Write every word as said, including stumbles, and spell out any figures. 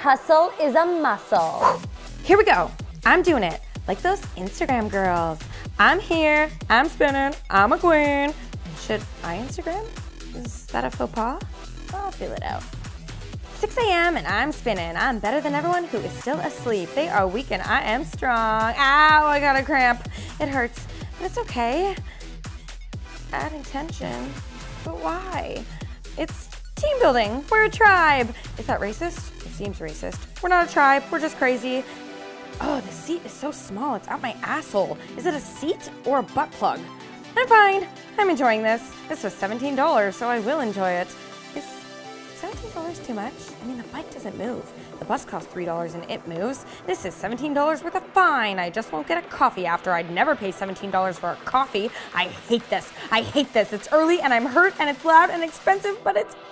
hustle is a muscle. Here we go. I'm doing it like those Instagram girls. I'm here, I'm spinning, I'm a queen. Should I Instagram? Is that a faux pas? I'll feel it out. six a m and I'm spinning. I'm better than everyone who is still asleep. They are weak and I am strong. Ow, I got a cramp. It hurts, but it's okay. Adding tension, but why? It's team building, we're a tribe. Is that racist? It seems racist. We're not a tribe, we're just crazy. Oh, the seat is so small, it's out my asshole. Is it a seat or a butt plug? I'm fine, I'm enjoying this. This was seventeen dollars, so I will enjoy it. Is seventeen dollars too much? I mean, the bike doesn't move. The bus costs three dollars and it moves. This is seventeen dollars worth of fine. I just won't get a coffee after. I'd never pay seventeen dollars for a coffee. I hate this, I hate this. It's early and I'm hurt and it's loud and expensive, but it's